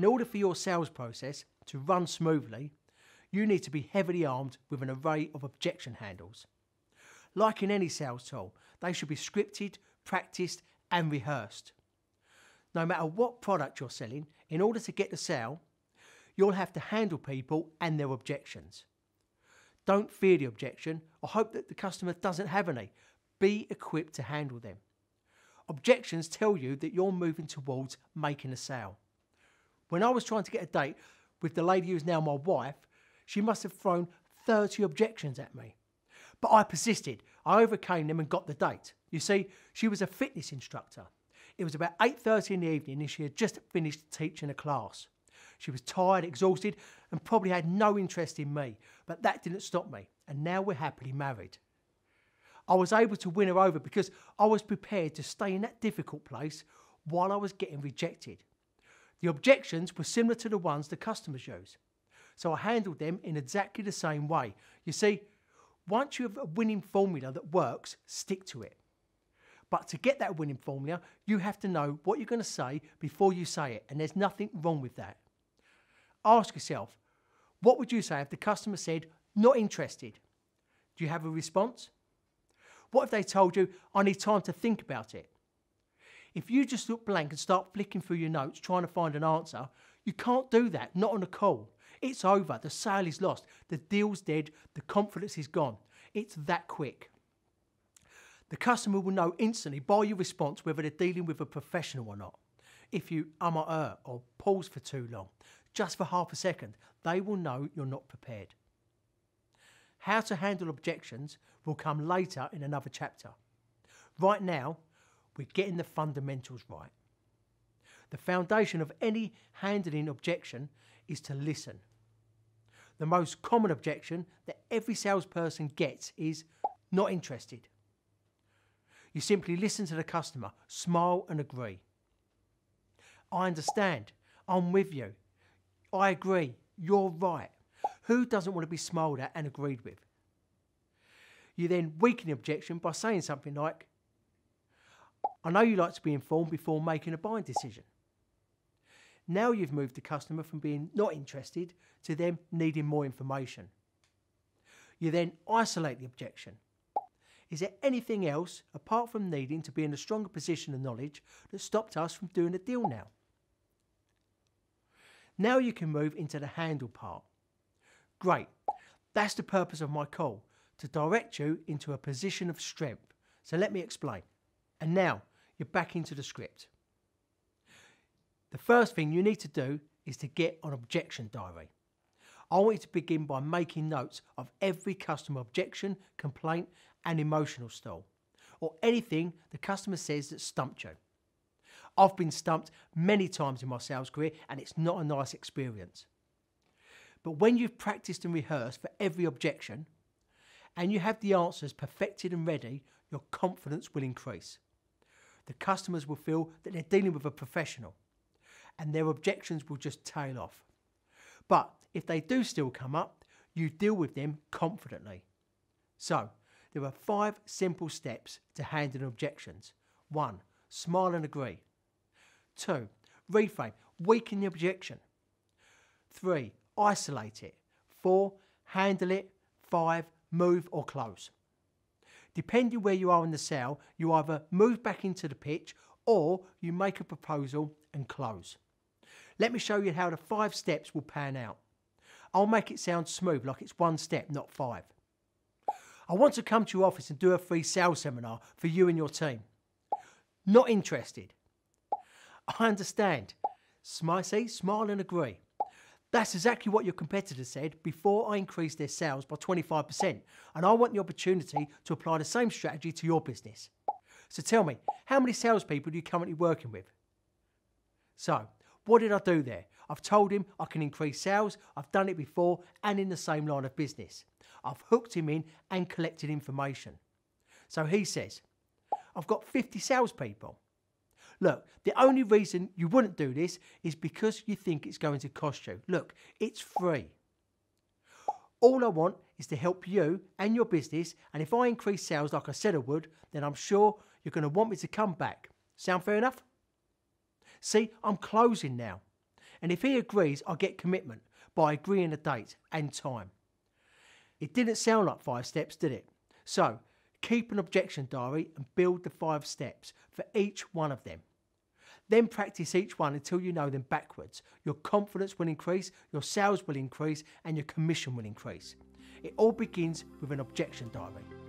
In order for your sales process to run smoothly, you need to be heavily armed with an array of objection handles. Like in any sales tool, they should be scripted, practiced and rehearsed. No matter what product you're selling, in order to get the sale, you'll have to handle people and their objections. Don't fear the objection or hope that the customer doesn't have any. Be equipped to handle them. Objections tell you that you're moving towards making a sale. When I was trying to get a date with the lady who's now my wife, she must have thrown 30 objections at me. But I persisted. I overcame them and got the date. You see, she was a fitness instructor. It was about 8:30 in the evening and she had just finished teaching a class. She was tired, exhausted, and probably had no interest in me, but that didn't stop me, and now we're happily married. I was able to win her over because I was prepared to stay in that difficult place while I was getting rejected. The objections were similar to the ones the customers use, so I handled them in exactly the same way. You see, once you have a winning formula that works, stick to it. But to get that winning formula, you have to know what you're going to say before you say it, and there's nothing wrong with that. Ask yourself, what would you say if the customer said, "Not interested"? Do you have a response? What if they told you, "I need time to think about it"? If you just look blank and start flicking through your notes trying to find an answer, you can't do that, not on a call. It's over, the sale is lost, the deal's dead, the confidence is gone. It's that quick. The customer will know instantly by your response whether they're dealing with a professional or not. If you or pause for too long, just for half a second, they will know you're not prepared. How to handle objections will come later in another chapter. Right now, we're getting the fundamentals right. The foundation of any handling objection is to listen. The most common objection that every salesperson gets is "not interested." You simply listen to the customer, smile and agree. "I understand, I'm with you, I agree, you're right." Who doesn't want to be smiled at and agreed with? You then weaken the objection by saying something like, "I know you like to be informed before making a buying decision." Now you've moved the customer from being not interested to them needing more information. You then isolate the objection. Is there anything else, apart from needing to be in a stronger position of knowledge, that stopped us from doing a deal now? Now you can move into the handle part. Great, that's the purpose of my call, to direct you into a position of strength. So let me explain. And now you're back into the script. The first thing you need to do is to get an objection diary. I want you to begin by making notes of every customer objection, complaint, and emotional stall, or anything the customer says that stumped you. I've been stumped many times in my sales career and it's not a nice experience. But when you've practiced and rehearsed for every objection and you have the answers perfected and ready, your confidence will increase. The customers will feel that they're dealing with a professional and their objections will just tail off. But if they do still come up, you deal with them confidently. So, there are 5 simple steps to handling objections. 1. Smile and agree. 2. Reframe, weaken the objection. 3. Isolate it. 4. Handle it. 5. Move or close. Depending where you are in the sale, you either move back into the pitch or you make a proposal and close. Let me show you how the 5 steps will pan out. I'll make it sound smooth, like it's 1 step, not 5. "I want to come to your office and do a free sales seminar for you and your team." "Not interested." "I understand." Smile and agree. "That's exactly what your competitor said before I increased their sales by 25%, and I want the opportunity to apply the same strategy to your business. So tell me, how many salespeople are you currently working with?" So, what did I do there? I've told him I can increase sales, I've done it before and in the same line of business. I've hooked him in and collected information. So he says, "I've got 50 salespeople. Look, the only reason you wouldn't do this is because you think it's going to cost you. Look, it's free. All I want is to help you and your business, and if I increase sales like I said I would, then I'm sure you're going to want me to come back. Sound fair enough?" See, I'm closing now. and if he agrees, I get commitment by agreeing a date and time. It didn't sound like 5 steps, did it? So keep an objection diary and build the 5 steps for each one of them. Then practice each one until you know them backwards. Your confidence will increase, your sales will increase, and your commission will increase. It all begins with an objection diary.